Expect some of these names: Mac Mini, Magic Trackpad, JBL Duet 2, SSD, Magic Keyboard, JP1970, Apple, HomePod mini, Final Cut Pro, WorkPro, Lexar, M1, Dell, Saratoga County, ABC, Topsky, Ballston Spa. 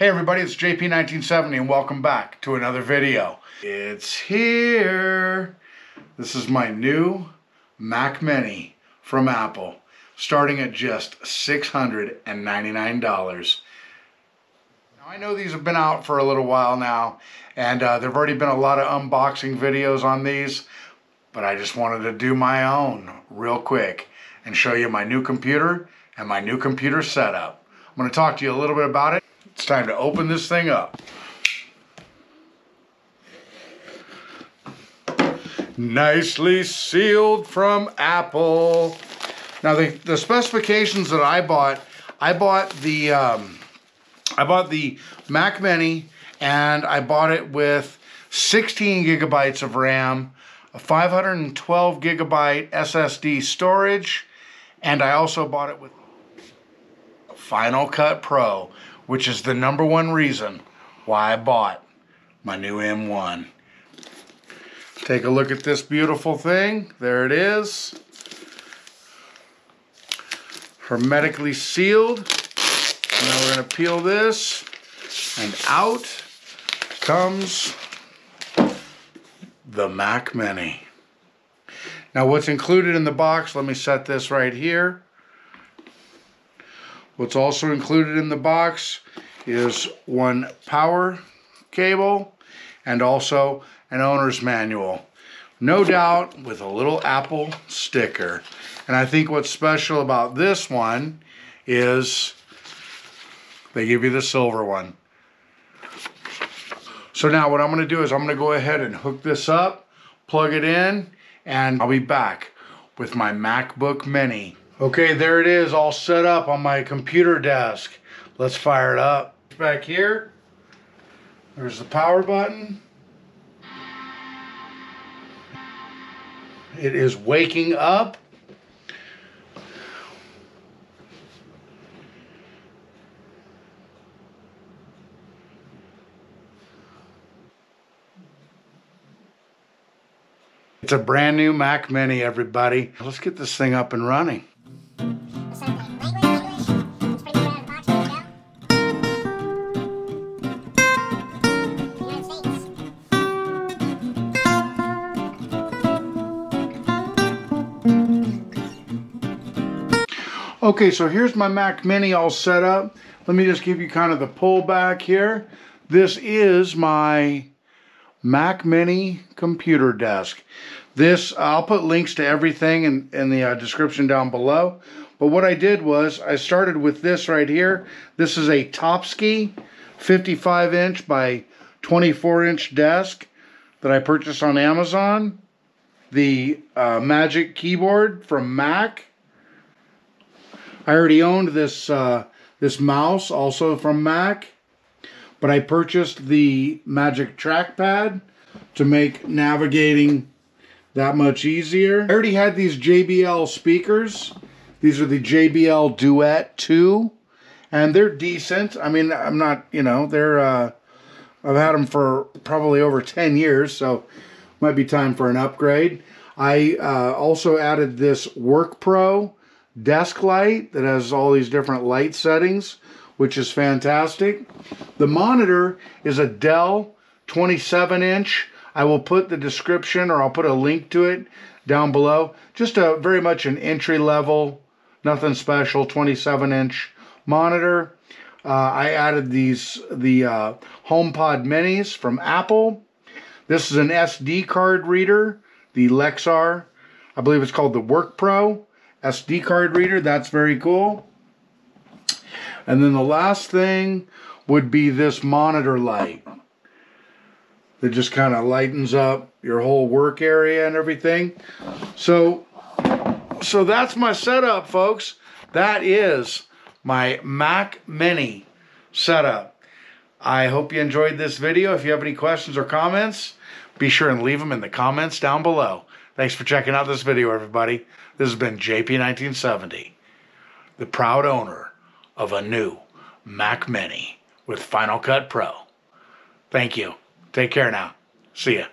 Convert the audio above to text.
Hey everybody, it's JP1970 and welcome back to another video. It's here. This is my new Mac Mini from Apple, starting at just $699. Now, I know these have been out for a little while now, and there have already been a lot of unboxing videos on these, but I just wanted to do my own real quick and show you my new computer and my new computer setup. I'm going to talk to you a little bit about it. It's time to open this thing up. Nicely sealed from Apple. Now the specifications that I bought the Mac Mini, and I bought it with 16 gigabytes of RAM, a 512 gigabyte SSD storage, and I also bought it with Final Cut Pro, which is the number one reason why I bought my new M1. Take a look at this beautiful thing. There it is. Hermetically sealed. And now we're gonna peel this, and out comes the Mac Mini. Now what's included in the box, let me set this right here. What's also included in the box is one power cable and also an owner's manual. No doubt with a little Apple sticker. And I think what's special about this one is they give you the silver one. So now what I'm going to do is I'm going to go ahead and hook this up, plug it in, and I'll be back with my MacBook Mini. Okay, there it is, all set up on my computer desk. Let's fire it up. Back here, there's the power button. It is waking up. It's a brand new Mac Mini, everybody. Let's get this thing up and running. Okay, so here's my Mac Mini all set up. Let me just give you kind of the pullback here. This is my Mac Mini computer desk. This, I'll put links to everything in the description down below. But what I did was I started with this right here. This is a Topsky 55 inch by 24 inch desk that I purchased on Amazon. The Magic Keyboard from Mac. I already owned this, this mouse also from Mac, but I purchased the Magic Trackpad to make navigating that much easier. I already had these JBL speakers. These are the JBL Duet 2, and they're decent. I mean, I'm not, you know, they're, I've had them for probably over 10 years, so might be time for an upgrade. I also added this WorkPro desk light that has all these different light settings, which is fantastic. The monitor is a Dell 27 inch. I will put the description, or I'll put a link to it down below. Just a very much an entry level, nothing special, 27 inch monitor. I added the HomePod minis from Apple. This is an SD card reader, the Lexar. I believe it's called the WorkPro SD card reader. That's very cool. And then the last thing would be this monitor light that just kind of lightens up your whole work area and everything. So that's my setup, folks. That is my Mac Mini setup. I hope you enjoyed this video. If you have any questions or comments, be sure and leave them in the comments down below. Thanks for checking out this video, everybody. This has been JP1970, the proud owner of a new Mac Mini with Final Cut Pro. Thank you. Take care now. See ya.